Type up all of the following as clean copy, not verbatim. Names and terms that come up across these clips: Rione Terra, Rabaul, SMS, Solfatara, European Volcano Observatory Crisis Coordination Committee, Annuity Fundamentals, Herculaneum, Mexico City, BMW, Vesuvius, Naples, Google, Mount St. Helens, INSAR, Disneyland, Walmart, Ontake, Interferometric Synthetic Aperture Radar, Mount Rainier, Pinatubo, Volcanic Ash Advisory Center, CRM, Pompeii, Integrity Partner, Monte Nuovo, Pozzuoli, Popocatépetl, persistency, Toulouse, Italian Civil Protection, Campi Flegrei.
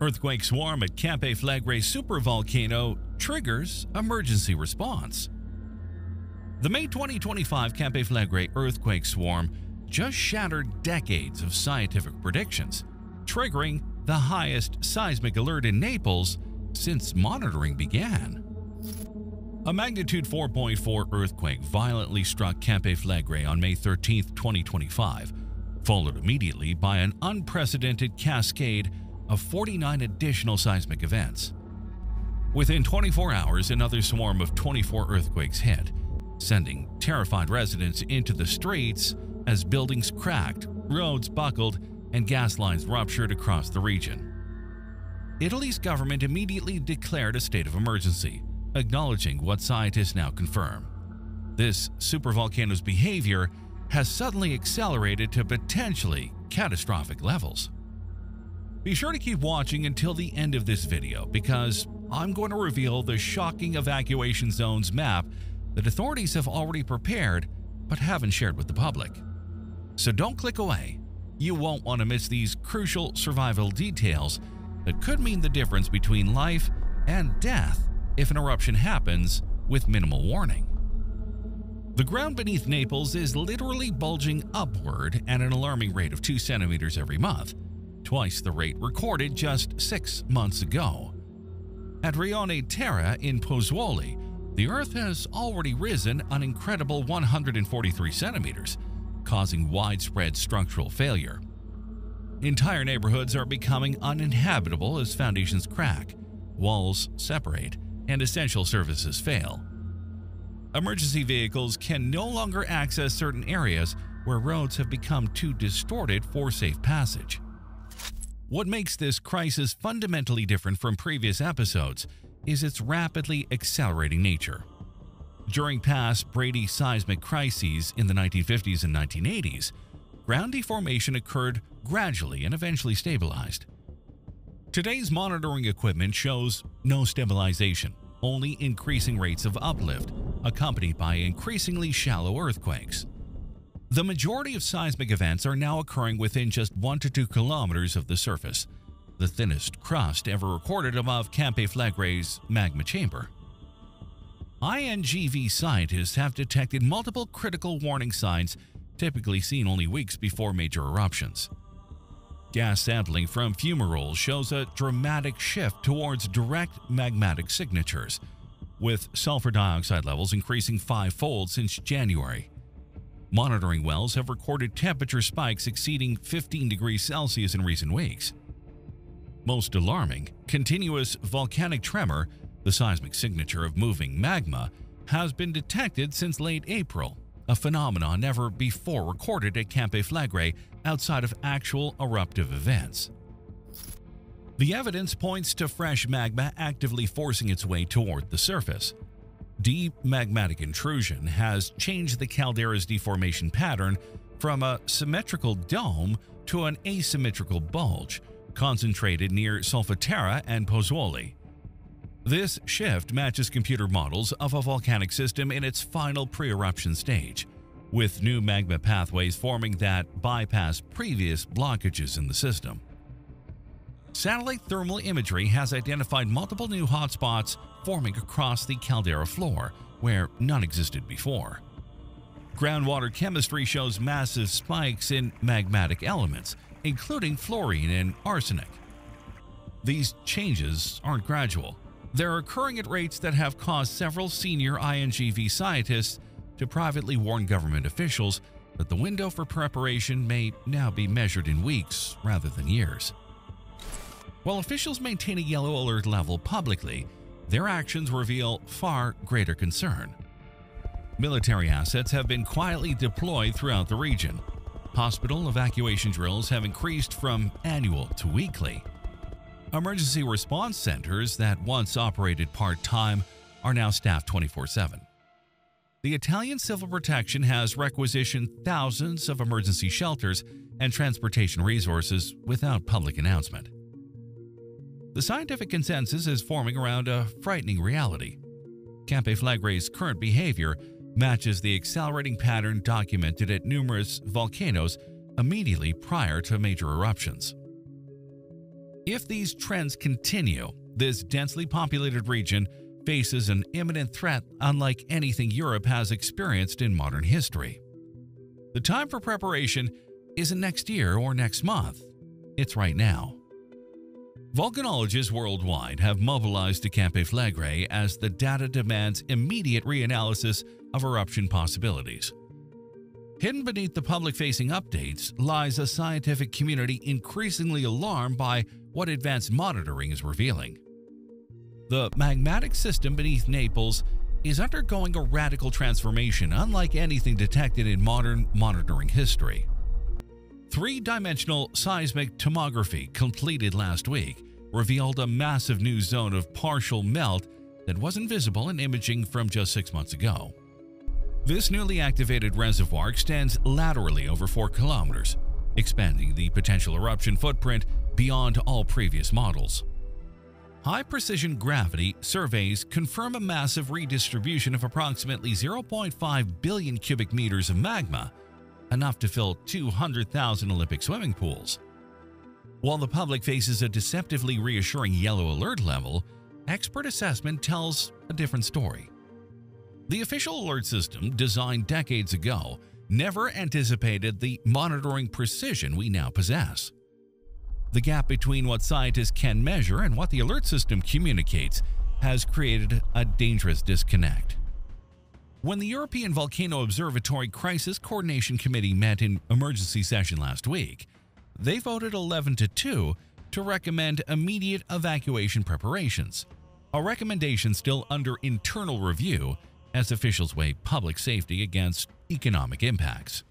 Earthquake swarm at Campi Flegrei supervolcano triggers emergency response. The May 2025 Campi Flegrei earthquake swarm just shattered decades of scientific predictions, triggering the highest seismic alert in Naples since monitoring began. A magnitude 4.4 earthquake violently struck Campi Flegrei on May 13, 2025, followed immediately by an unprecedented cascade of 49 additional seismic events. Within 24 hours, another swarm of 24 earthquakes hit, sending terrified residents into the streets as buildings cracked, roads buckled, and gas lines ruptured across the region. Italy's government immediately declared a state of emergency, acknowledging what scientists now confirm. This supervolcano's behavior has suddenly accelerated to potentially catastrophic levels. Be sure to keep watching until the end of this video because I'm going to reveal the shocking evacuation zones map that authorities have already prepared but haven't shared with the public. So don't click away. You won't want to miss these crucial survival details that could mean the difference between life and death if an eruption happens with minimal warning. The ground beneath Naples is literally bulging upward at an alarming rate of 2 centimeters every month, twice the rate recorded just 6 months ago. At Rione Terra in Pozzuoli, the Earth has already risen an incredible 143 centimeters, causing widespread structural failure. Entire neighborhoods are becoming uninhabitable as foundations crack, walls separate, and essential services fail. Emergency vehicles can no longer access certain areas where roads have become too distorted for safe passage. What makes this crisis fundamentally different from previous episodes is its rapidly accelerating nature. During past Brady seismic crises in the 1950s and 1980s, ground deformation occurred gradually and eventually stabilized. Today's monitoring equipment shows no stabilization, only increasing rates of uplift, accompanied by increasingly shallow earthquakes. The majority of seismic events are now occurring within just 1 to 2 kilometers of the surface, the thinnest crust ever recorded above Campi Flegrei's magma chamber. INGV scientists have detected multiple critical warning signs typically seen only weeks before major eruptions. Gas sampling from fumaroles shows a dramatic shift towards direct magmatic signatures, with sulfur dioxide levels increasing 5-fold since January. Monitoring wells have recorded temperature spikes exceeding 15 degrees Celsius in recent weeks. Most alarming, continuous volcanic tremor, the seismic signature of moving magma, has been detected since late April, a phenomenon never before recorded at Campi Flegrei outside of actual eruptive events. The evidence points to fresh magma actively forcing its way toward the surface. Deep magmatic intrusion has changed the caldera's deformation pattern from a symmetrical dome to an asymmetrical bulge, concentrated near Solfatara and Pozzuoli. This shift matches computer models of a volcanic system in its final pre-eruption stage, with new magma pathways forming that bypass previous blockages in the system. Satellite thermal imagery has identified multiple new hotspots forming across the caldera floor, where none existed before. Groundwater chemistry shows massive spikes in magmatic elements, including fluorine and arsenic. These changes aren't gradual. They're occurring at rates that have caused several senior INGV scientists to privately warn government officials that the window for preparation may now be measured in weeks rather than years. While officials maintain a yellow alert level publicly, their actions reveal far greater concern. Military assets have been quietly deployed throughout the region. Hospital evacuation drills have increased from annual to weekly. Emergency response centers that once operated part-time are now staffed 24/7. The Italian Civil Protection has requisitioned thousands of emergency shelters and transportation resources without public announcement. The scientific consensus is forming around a frightening reality. Campi Flegrei's current behavior matches the accelerating pattern documented at numerous volcanoes immediately prior to major eruptions. If these trends continue, this densely populated region faces an imminent threat unlike anything Europe has experienced in modern history. The time for preparation isn't next year or next month, it's right now. Volcanologists worldwide have mobilized to Campi Flegrei as the data demands immediate reanalysis of eruption possibilities. Hidden beneath the public-facing updates lies a scientific community increasingly alarmed by what advanced monitoring is revealing. The magmatic system beneath Naples is undergoing a radical transformation unlike anything detected in modern monitoring history. Three-dimensional seismic tomography completed last week revealed a massive new zone of partial melt that wasn't visible in imaging from just 6 months ago. This newly activated reservoir extends laterally over 4 kilometers, expanding the potential eruption footprint beyond all previous models. High-precision gravity surveys confirm a massive redistribution of approximately 0.5 billion cubic meters of magma, enough to fill 200,000 Olympic swimming pools. While the public faces a deceptively reassuring yellow alert level, expert assessment tells a different story. The official alert system, designed decades ago, never anticipated the monitoring precision we now possess. The gap between what scientists can measure and what the alert system communicates has created a dangerous disconnect. When the European Volcano Observatory Crisis Coordination Committee met in emergency session last week, they voted 11-2 to recommend immediate evacuation preparations, a recommendation still under internal review as officials weigh public safety against economic impacts.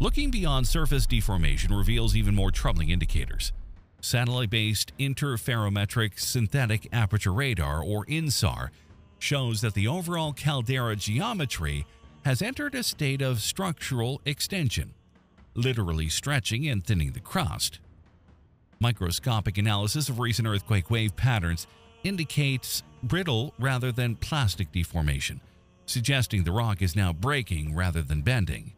Looking beyond surface deformation reveals even more troubling indicators. Satellite-based Interferometric Synthetic Aperture Radar, or INSAR, shows that the overall caldera geometry has entered a state of structural extension, literally stretching and thinning the crust. Microscopic analysis of recent earthquake wave patterns indicates brittle rather than plastic deformation, suggesting the rock is now breaking rather than bending.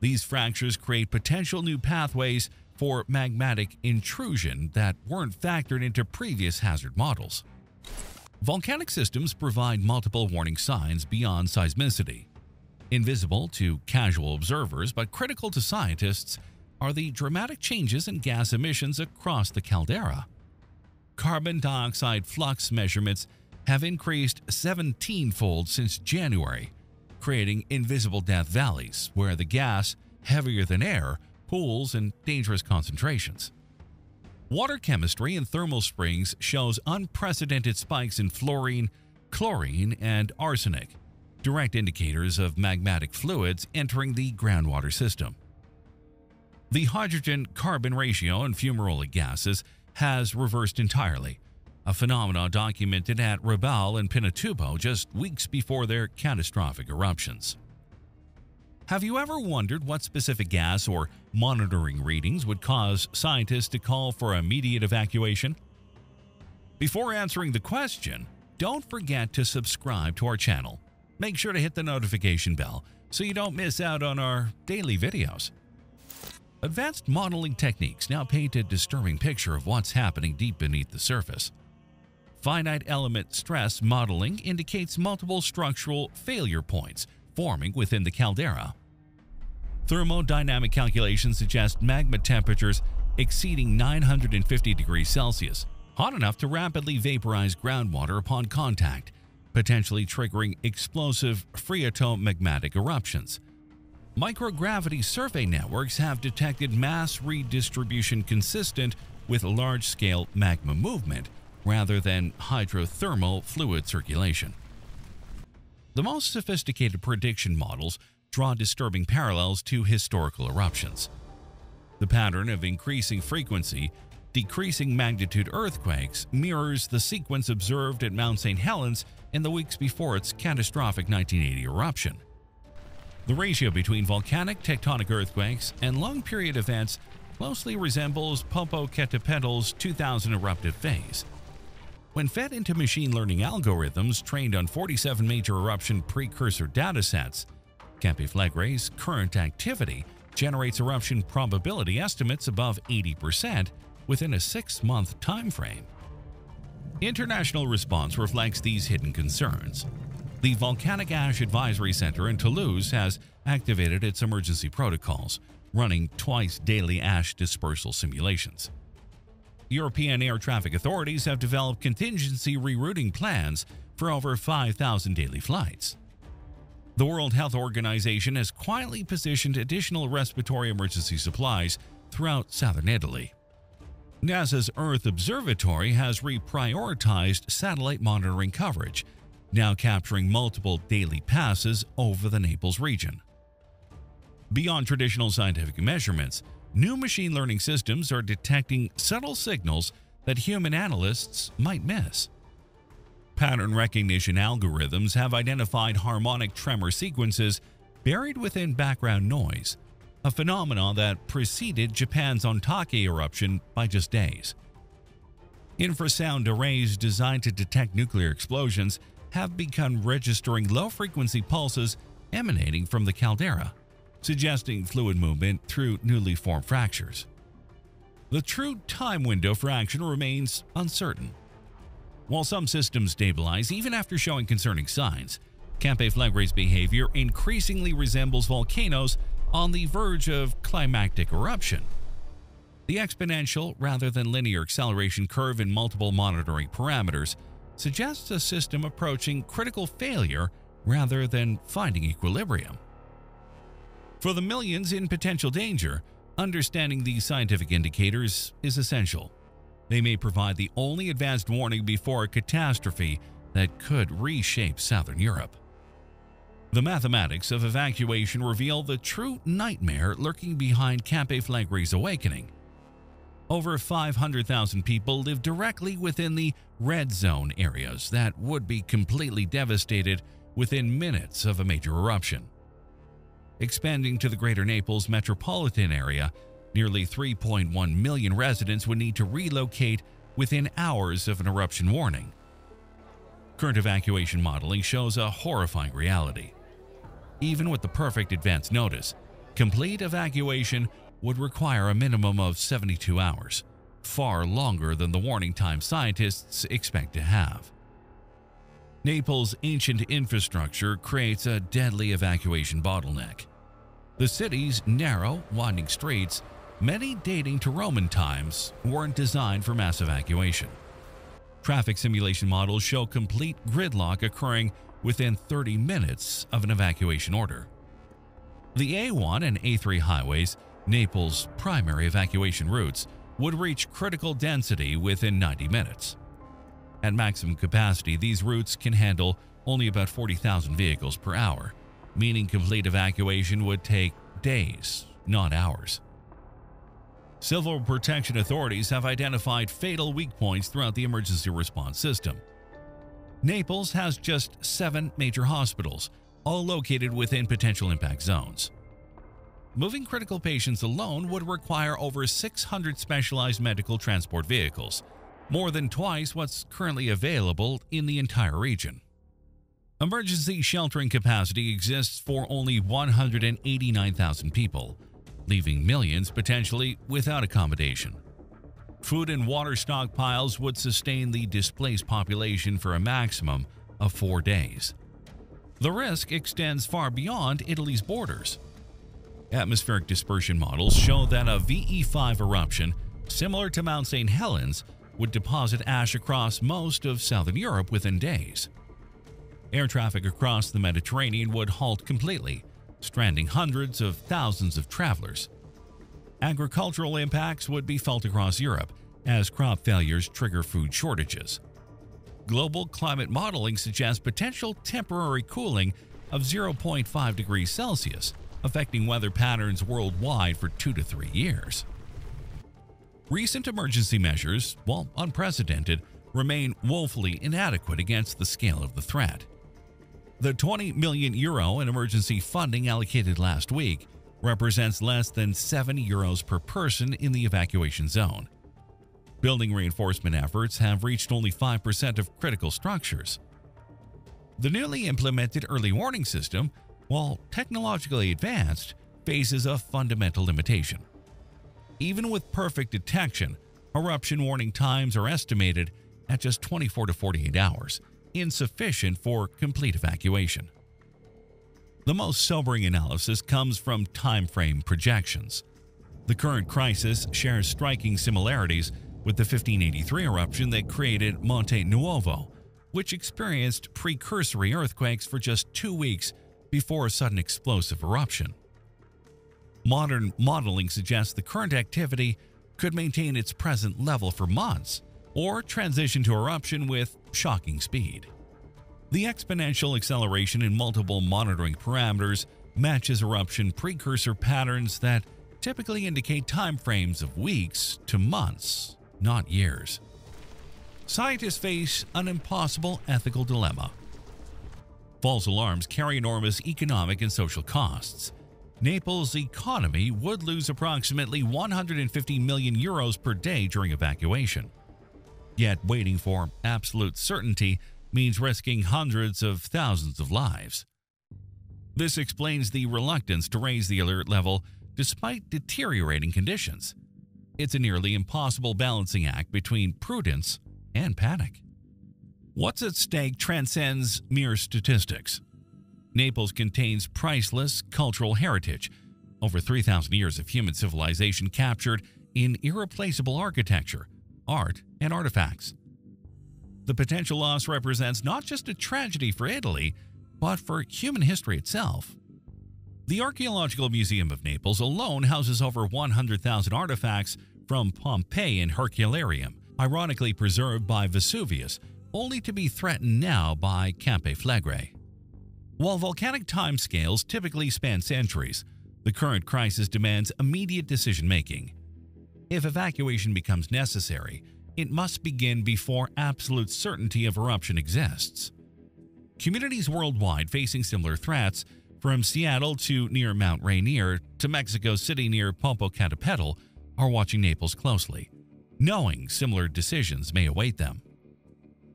These fractures create potential new pathways for magmatic intrusion that weren't factored into previous hazard models. Volcanic systems provide multiple warning signs beyond seismicity. Invisible to casual observers but critical to scientists are the dramatic changes in gas emissions across the caldera. Carbon dioxide flux measurements have increased 17-fold since January, creating invisible death valleys where the gas, heavier than air, pools in dangerous concentrations. Water chemistry in thermal springs shows unprecedented spikes in fluorine, chlorine, and arsenic, direct indicators of magmatic fluids entering the groundwater system. The hydrogen-carbon ratio in fumarolic gases has reversed entirely, a phenomenon documented at Rabaul and Pinatubo just weeks before their catastrophic eruptions. Have you ever wondered what specific gas or monitoring readings would cause scientists to call for immediate evacuation? Before answering the question, don't forget to subscribe to our channel. Make sure to hit the notification bell so you don't miss out on our daily videos. Advanced modeling techniques now paint a disturbing picture of what's happening deep beneath the surface. Finite element stress modeling indicates multiple structural failure points forming within the caldera. Thermodynamic calculations suggest magma temperatures exceeding 950 degrees Celsius, hot enough to rapidly vaporize groundwater upon contact, potentially triggering explosive phreatomagmatic eruptions. Microgravity survey networks have detected mass redistribution consistent with large-scale magma movement rather than hydrothermal fluid circulation. The most sophisticated prediction models draw disturbing parallels to historical eruptions. The pattern of increasing frequency, decreasing magnitude earthquakes mirrors the sequence observed at Mount St. Helens in the weeks before its catastrophic 1980 eruption. The ratio between volcanic tectonic earthquakes and long-period events closely resembles Popocatépetl's 2000 eruptive phase. When fed into machine learning algorithms trained on 47 major eruption precursor datasets, Campi Flegrei's current activity generates eruption probability estimates above 80% within a 6-month time frame. International response reflects these hidden concerns. The Volcanic Ash Advisory Center in Toulouse has activated its emergency protocols, running twice-daily ash dispersal simulations. European air traffic authorities have developed contingency rerouting plans for over 5,000 daily flights. The World Health Organization has quietly positioned additional respiratory emergency supplies throughout southern Italy. NASA's Earth Observatory has reprioritized satellite monitoring coverage, now capturing multiple daily passes over the Naples region. Beyond traditional scientific measurements, new machine learning systems are detecting subtle signals that human analysts might miss. Pattern recognition algorithms have identified harmonic tremor sequences buried within background noise, a phenomenon that preceded Japan's Ontake eruption by just days. Infrasound arrays designed to detect nuclear explosions have begun registering low-frequency pulses emanating from the caldera, suggesting fluid movement through newly formed fractures. The true time window for action remains uncertain. While some systems stabilize even after showing concerning signs, Campi Flegrei's behavior increasingly resembles volcanoes on the verge of climactic eruption. The exponential rather than linear acceleration curve in multiple monitoring parameters suggests a system approaching critical failure rather than finding equilibrium. For the millions in potential danger, understanding these scientific indicators is essential. They may provide the only advanced warning before a catastrophe that could reshape southern Europe. The mathematics of evacuation reveal the true nightmare lurking behind Campi Flegrei's awakening. Over 500,000 people live directly within the red zone areas that would be completely devastated within minutes of a major eruption. Expanding to the greater Naples metropolitan area, nearly 3.1 million residents would need to relocate within hours of an eruption warning. Current evacuation modeling shows a horrifying reality. Even with the perfect advance notice, complete evacuation would require a minimum of 72 hours, far longer than the warning time scientists expect to have. Naples' ancient infrastructure creates a deadly evacuation bottleneck. The city's narrow, winding streets, many dating to Roman times, weren't designed for mass evacuation. Traffic simulation models show complete gridlock occurring within 30 minutes of an evacuation order. The A1 and A3 highways, Naples' primary evacuation routes, would reach critical density within 90 minutes. At maximum capacity, these routes can handle only about 40,000 vehicles per hour, meaning complete evacuation would take days, not hours. Civil protection authorities have identified fatal weak points throughout the emergency response system. Naples has just 7 major hospitals, all located within potential impact zones. Moving critical patients alone would require over 600 specialized medical transport vehicles, more than twice what's currently available in the entire region. Emergency sheltering capacity exists for only 189,000 people, leaving millions potentially without accommodation. Food and water stockpiles would sustain the displaced population for a maximum of 4 days. The risk extends far beyond Italy's borders. Atmospheric dispersion models show that a VE5 eruption, similar to Mount St. Helens, would deposit ash across most of southern Europe within days. Air traffic across the Mediterranean would halt completely, stranding hundreds of thousands of travelers. Agricultural impacts would be felt across Europe as crop failures trigger food shortages. Global climate modeling suggests potential temporary cooling of 0.5 degrees Celsius, affecting weather patterns worldwide for 2 to 3 years. Recent emergency measures, while unprecedented, remain woefully inadequate against the scale of the threat. The €20 million in emergency funding allocated last week represents less than 7 euros per person in the evacuation zone. Building reinforcement efforts have reached only 5% of critical structures. The newly implemented early warning system, while technologically advanced, faces a fundamental limitation. Even with perfect detection, Eruption warning times are estimated at just 24 to 48 hours, insufficient for complete evacuation. The most sobering analysis comes from time frame projections. The current crisis shares striking similarities with the 1583 eruption that created Monte Nuovo, which experienced precursory earthquakes for just 2 weeks before a sudden explosive eruption. Modern modeling suggests the current activity could maintain its present level for months or transition to eruption with shocking speed. The exponential acceleration in multiple monitoring parameters matches eruption precursor patterns that typically indicate time frames of weeks to months, not years. Scientists face an impossible ethical dilemma. False alarms carry enormous economic and social costs. Naples' economy would lose approximately 150 million euros per day during evacuation. Yet waiting for absolute certainty means risking hundreds of thousands of lives. This explains the reluctance to raise the alert level despite deteriorating conditions. It's a nearly impossible balancing act between prudence and panic. What's at stake transcends mere statistics. Naples contains priceless cultural heritage, over 3,000 years of human civilization captured in irreplaceable architecture, art, and artifacts. The potential loss represents not just a tragedy for Italy, but for human history itself. The Archaeological Museum of Naples alone houses over 100,000 artifacts from Pompeii and Herculaneum, ironically preserved by Vesuvius, only to be threatened now by Campi Flegrei. While volcanic timescales typically span centuries, the current crisis demands immediate decision-making. If evacuation becomes necessary, it must begin before absolute certainty of eruption exists. Communities worldwide facing similar threats, from Seattle to near Mount Rainier to Mexico City near Popocatépetl, are watching Naples closely, knowing similar decisions may await them.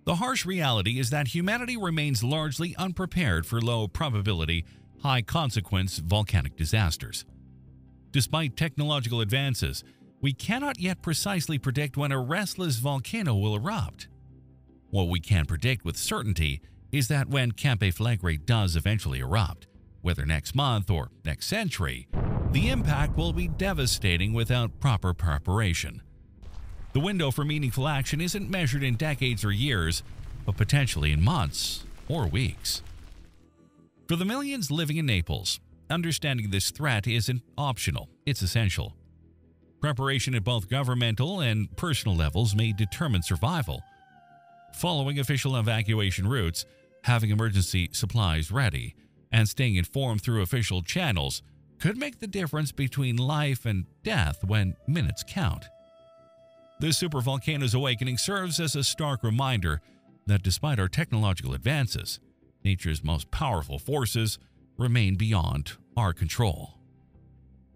The harsh reality is that humanity remains largely unprepared for low-probability, high-consequence volcanic disasters. Despite technological advances, we cannot yet precisely predict when a restless volcano will erupt. What we can predict with certainty is that when Campi Flegrei does eventually erupt, whether next month or next century, the impact will be devastating without proper preparation. The window for meaningful action isn't measured in decades or years, but potentially in months or weeks. For the millions living in Naples, understanding this threat isn't optional, it's essential. Preparation at both governmental and personal levels may determine survival. Following official evacuation routes, having emergency supplies ready, and staying informed through official channels could make the difference between life and death when minutes count. This supervolcano's awakening serves as a stark reminder that despite our technological advances, nature's most powerful forces remain beyond our control.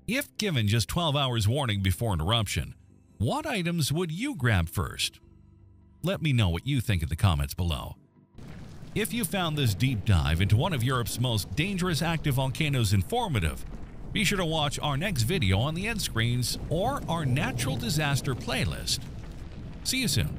If given just 12 hours warning before an eruption, what items would you grab first? Let me know what you think in the comments below. If you found this deep dive into one of Europe's most dangerous active volcanoes informative, be sure to watch our next video on the end screens or our natural disaster playlist. See you soon.